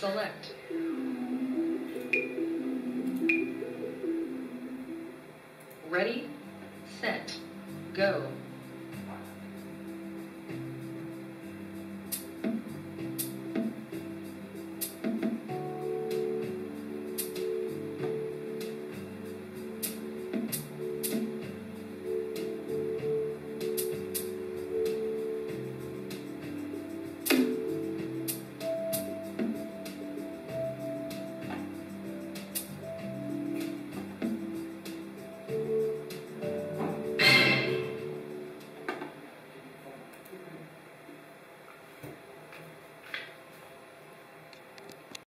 Select